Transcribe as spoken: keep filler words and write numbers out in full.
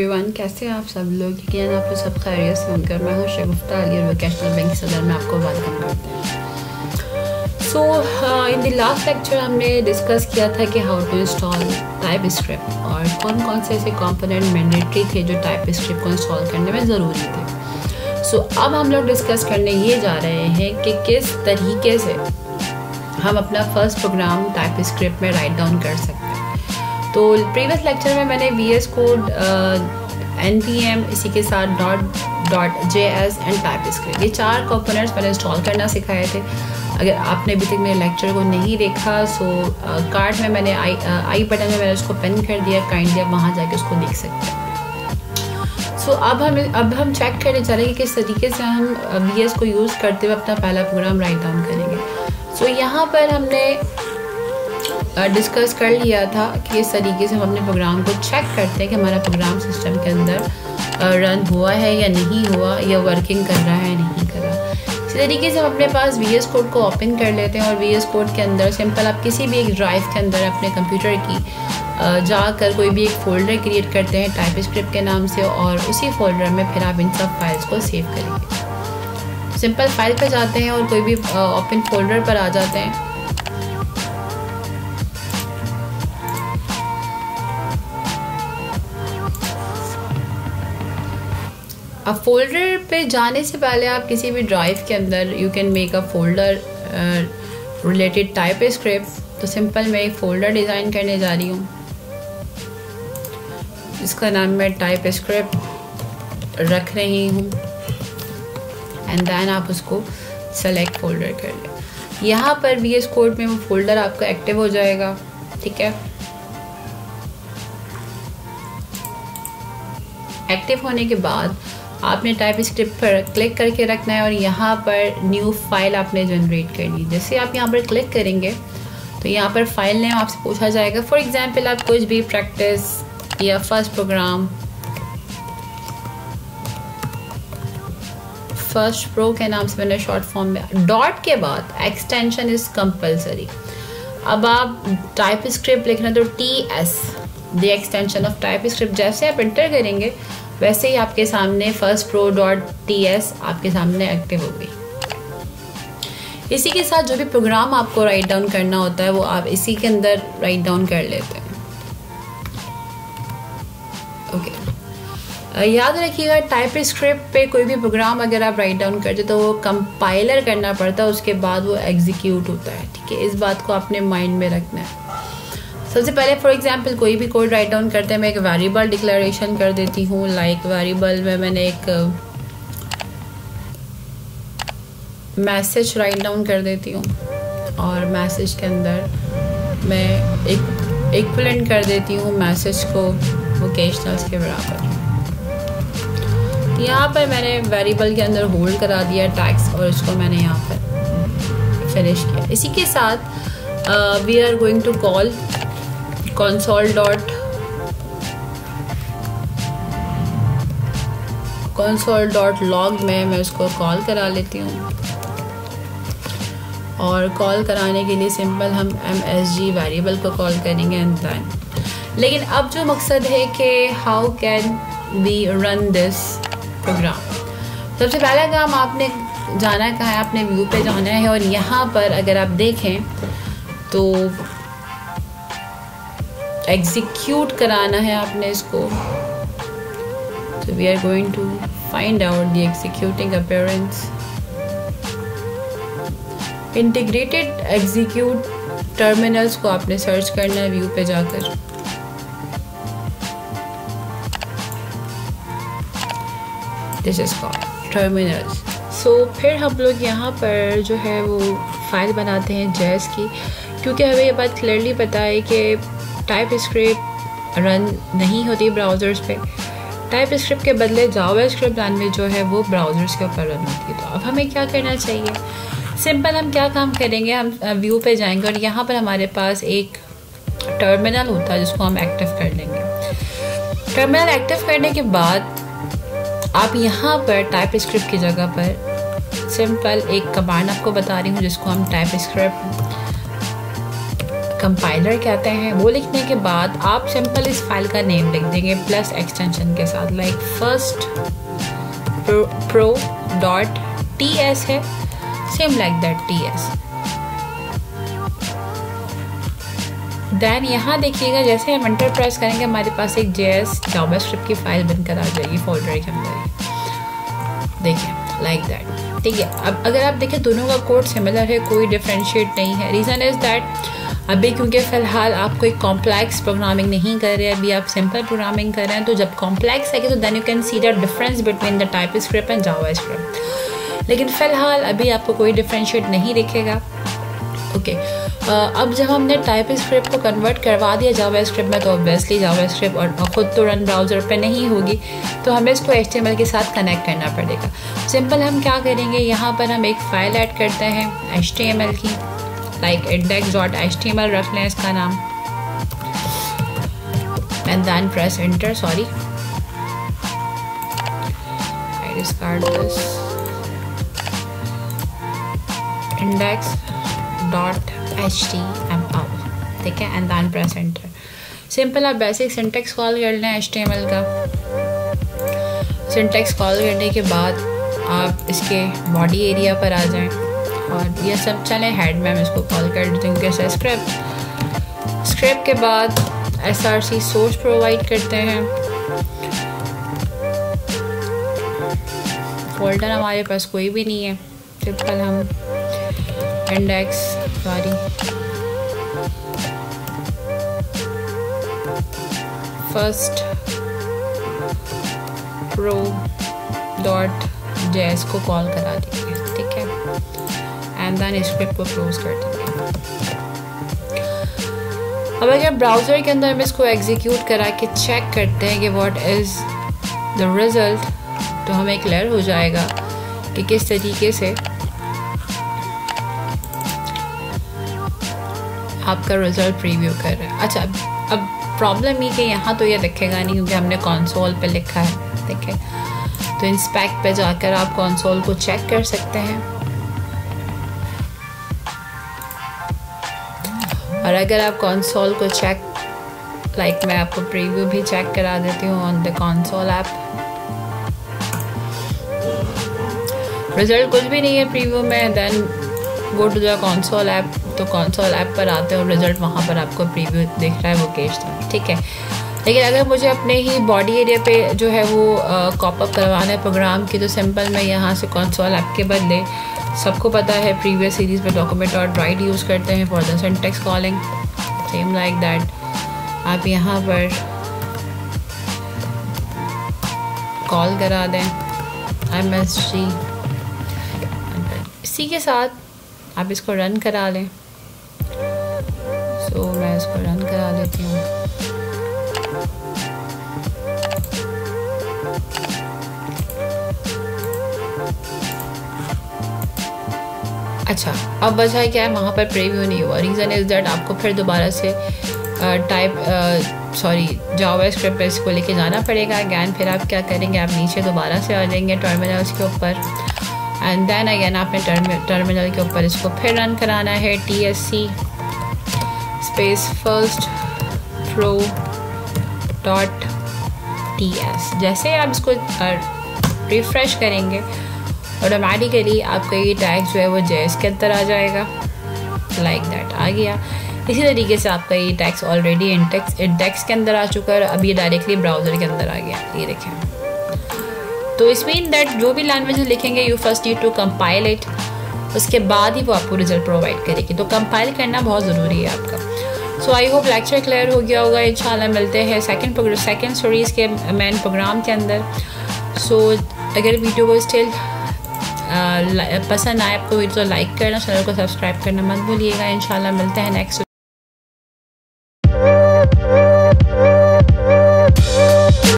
Everyone, कैसे आप सब लोग? यकीन आपको सब खैरियत से होकर मैं हूँ शगुफ्ता अली, वोकेशनल बैंक सदर में आपको वेलकम करते हैं। So in the last lecture हमने डिस्कस किया था कि how to install type script और कौन कौन से ऐसे कंपोनेंट मैंडेटरी थे जो टाइप स्क्रिप्ट को इंस्टॉल करने में ज़रूरी थे। सो so, अब हम लोग डिस्कस करने ये जा रहे हैं कि किस तरीके से हम अपना फर्स्ट प्रोग्राम टाइप स्क्रिप्ट में राइट डाउन कर सकते हैं। तो प्रीवियस लेक्चर में मैंने V S code, N P M, इसी के साथ dot dot J S and type script, ये चार कंपोनेंट्स मैंने इंस्टॉल करना सिखाए थे। अगर आपने अभी तक मेरे लेक्चर को नहीं देखा, सो कार्ड uh, में मैंने आई आई बटन में मैंने उसको पिन कर दिया, काइंडली आप वहाँ जाके उसको देख सकते हैं। सो so, अब हम अब हम चेक करने जा रहे हैं कि किस तरीके से हम वी एस को यूज़ करते हुए अपना पहला प्रोग्राम राइट डाउन करेंगे। सो so, यहाँ पर हमने डिस्कस uh, कर लिया था कि इस तरीके से हम अपने प्रोग्राम को चेक करते हैं कि हमारा प्रोग्राम सिस्टम के अंदर रन uh, हुआ है या नहीं हुआ, या वर्किंग कर रहा है या नहीं कर रहा। इसी तरीके से हम अपने पास वी एस कोड को ओपन कर लेते हैं और वी एस कोड के अंदर सिंपल आप किसी भी एक ड्राइव के अंदर अपने कंप्यूटर की uh, जाकर कोई भी एक फ़ोल्डर क्रिएट करते हैं टाइप स्क्रिप्ट के नाम से, और उसी फोल्डर में फिर आप इन सब फाइल्स को सेव करेंगे। सिंपल फाइल पर जाते हैं और कोई भी ओपन uh, फोल्डर पर आ जाते हैं। अब फोल्डर पे जाने से पहले आप किसी भी ड्राइव के अंदर you can make a folder related type script. तो सिंपल मैं एक फ़ोल्डर डिज़ाइन करने जा रही हूँ, इसका नाम मैं टाइप स्क्रिप्ट रख रही हूँ, एंड देन आप उसको सेलेक्ट फोल्डर कर लें। यहाँ पर वी एस कोड में वो फोल्डर आपका एक्टिव हो जाएगा। ठीक है, एक्टिव होने के बाद आपने टाइप स्क्रिप्ट पर क्लिक करके रखना है और यहाँ पर न्यू फाइल आपने जनरेट करनी है। जैसे आप यहाँ पर क्लिक करेंगे तो यहाँ पर फाइल नेम आपसे पूछा जाएगा। फॉर एग्जांपल, आप कुछ भी प्रैक्टिस या फर्स्ट प्रोग्राम, फर्स्ट प्रो के नाम से मैंने शॉर्ट फॉर्म में, डॉट के बाद एक्सटेंशन इज़ कंपलसरी। अब आप टाइप स्क्रिप्ट लिखना तो T S, the extension of type script, जैसे आप इंटर करेंगे वैसे ही आपके सामने first pro dot T S आपके सामने एक्टिव होगी। इसी के साथ जो भी प्रोग्राम आपको राइट डाउन करना होता है वो आप इसी के अंदर राइट डाउन कर लेते हैं। Okay okay. याद रखिएगा, टाइप स्क्रिप्ट पे कोई भी प्रोग्राम अगर आप राइट डाउन करते तो वो कंपाइलर करना पड़ता है, उसके बाद वो एग्जीक्यूट होता है। ठीक है, इस बात को आपने माइंड में रखना है। सबसे पहले फॉर एग्जांपल कोई भी कोड राइट डाउन करते हैं, मैं एक वेरिएबल डिक्लेरेशन कर देती हूँ। लाइक वेरिएबल में मैंने एक मैसेज राइट डाउन कर देती हूँ और मैसेज के अंदर मैं एक इक्विवेलेंट कर देती हूँ मैसेज को वोकेशनल्स के बराबर। यहाँ पर मैंने वेरिएबल के अंदर होल्ड करा दिया टैक्स और इसको मैंने यहाँ पर फिनिश किया। इसी के साथ we are going to call console dot console dot log में मैं उसको कॉल करा लेती हूँ, और कॉल कराने के लिए सिंपल हम एम एस जी वेरिएबल को कॉल करेंगे एंड देन। लेकिन अब जो मकसद है कि how can we run this program, सबसे पहला काम आपने जाना कहाँ है, आपने व्यू पे जाना है, और यहाँ पर अगर आप देखें तो एग्जीक्यूट कराना है आपने इसको। तो we are going to find out the executing appearance. Integrated execute terminals को आपने सर्च करना है व्यू पे जाकर। This is called terminals. So फिर हम लोग यहाँ पर जो है वो फाइल बनाते हैं जेएस की, क्योंकि हमें ये बात क्लियरली पता है कि टाइप स्क्रिप्ट रन नहीं होती ब्राउज़र्स पे। टाइप स्क्रिप्ट के बदले जावा स्क्रिप्ट लैंग्वेज जो है वो ब्राउज़र्स के ऊपर रन होती है। तो अब हमें क्या करना चाहिए? सिंपल हम क्या काम करेंगे, हम व्यू पे जाएंगे और यहाँ पर हमारे पास एक टर्मिनल होता है जिसको हम एक्टिव कर लेंगे। टर्मिनल एक्टिव करने के बाद आप यहाँ पर टाइप स्क्रिप्ट की जगह पर सिंपल एक कमांड आपको बता रही हूँ जिसको हम टाइप स्क्रिप्ट कंपाइलर कहते हैं। वो लिखने के बाद आप सिंपल इस फाइल का नेम लिख देंगे प्लस एक्सटेंशन के साथ, like first pro dot T S है, same like that T S. Then यहाँ देखिएगा जैसे हम एंटर प्रेस करेंगे हमारे पास एक जे एस जावास्क्रिप्ट की फाइल बनकर आ जाएगी फोल्डर के अंदर, देखिए लाइक दैट। ठीक है, अब अगर आप देखें दोनों का कोड सिमिलर है, कोई डिफ्रेंशिएट नहीं है। रीज़न इज़ दैट अभी क्योंकि फ़िलहाल आप कोई कॉम्प्लेक्स प्रोग्रामिंग नहीं कर रहे, अभी आप सिंपल प्रोग्रामिंग कर रहे हैं। तो जब कॉम्प्लेक्स है तो then you can see the difference between the TypeScript and JavaScript, लेकिन फ़िलहाल अभी आपको कोई डिफ्रेंशिएट नहीं दिखेगा। Okay okay. uh, अब जब हमने टाइप स्क्रिप्ट को कन्वर्ट करवा दिया जावा स्क्रिप्ट में, तो ऑब्वियसली जावा स्क्रिप्ट और ख़ुद तो रन ब्राउज़र पे नहीं होगी, तो हमें इसको एच टी एम एल के साथ कनेक्ट करना पड़ेगा। सिंपल हम क्या करेंगे, यहाँ पर हम एक फ़ाइल ऐड करते हैं एच टी एम एल की, like index dot H T M L रख लें इसका नाम, and then press enter. Sorry I discard this, index dot H T M L, ठीक है, and then press enter. Simple आप बेसिक सिंटेक्स कॉल कर लें एच टी एम एल का। सिंटेक्स कॉल करने के बाद आप इसके बॉडी एरिया पर आ जाएं और ये सब चलें हेड में हम इसको कॉल कर देते हैं क्योंकि स्क्रिप्ट स्क्रिप्ट के बाद S R C source provide करते हैं। फोल्डर हमारे पास कोई भी नहीं है, सिंपल हम index sorry first pro dot JS को कॉल करा दीजिए, ठीक है, एंड देन स्क्रिप्ट को क्लोज कर देंगे। अब अगर ब्राउज़र के अंदर हम इसको एग्जीक्यूट करा के चेक करते हैं कि व्हाट इज़ द रिज़ल्ट, तो हमें क्लियर हो जाएगा कि किस तरीके से आपका रिज़ल्ट प्रीव्यू कर रहा है। अच्छा, अब अब प्रॉब्लम ये कि यहाँ तो ये दिखेगा नहीं क्योंकि हमने कंसोल पे लिखा है, ठीक है, तो इंस्पेक्ट पे जाकर आप कंसोल को चेक कर सकते हैं। और अगर आप कंसोल को चेक, लाइक मैं आपको प्रीव्यू भी चेक करा देती हूँ on the console app. Result कुछ भी नहीं है प्रीव्यू में, then go to the console app, तो कंसोल ऐप पर आते हो, रिजल्ट वहाँ पर आपको प्रीव्यू दिख रहा है वो केस था, ठीक है। लेकिन अगर मुझे अपने ही बॉडी एरिया पे जो है वो कॉपअप करवाना है प्रोग्राम की, तो सिंपल मैं यहाँ से कंसोल ऐप के बदले, सबको पता है प्रीवियस सीरीज़ में डॉक्यूमेंट डॉट राइट यूज़ करते हैं for the syntax calling, same like that. आप यहाँ पर कॉल करा दें एम एस जी, इसी के साथ आप इसको रन करा लें। तो मैं इसको रन करा लेती हूँ। अच्छा, अब वजह क्या है, वहाँ पर प्रीव्यू नहीं हुआ। रीज़न इज़ दैट आपको फिर दोबारा से टाइप सॉरी जावा स्क्रिप्ट पर इसको लेके जाना पड़ेगा अगैन। फिर आप क्या करेंगे, आप नीचे दोबारा से आ जाएंगे टर्मिनल्स के ऊपर, एंड देन अगैन आपने टर्मिनल के ऊपर इसको फिर रन कराना है T S C space first pro dot T S. जैसे आप इसको रिफ्रेश करेंगे ऑटोमेटिकली आपका ये टैग जो है वो जेएस के अंदर आ जाएगा, लाइक दैट आ गया। इसी तरीके से आपका ये टैग्स ऑलरेडी इंडेक्स इंडेक्स के अंदर आ चुका है, अब ये डायरेक्टली ब्राउज़र के अंदर आ गया, ये देखें। तो इस मीन दैट जो भी लैंग्वेज लिखेंगे you first need to compile it, उसके बाद ही वो आपको रिजल्ट प्रोवाइड करेगी, तो कंपाइल करना बहुत ज़रूरी है आपका। So I hope lecture clear हो गया होगा। इंशाल्लाह मिलते हैं सेकंड सेकंड सीरीज़ के मेन प्रोग्राम के अंदर। सो so, अगर वीडियो को स्टिल पसंद आए आपको तो लाइक करना, चैनल को सब्सक्राइब करना मत भूलिएगा। इंशाल्लाह मिलते हैं नेक्स्ट।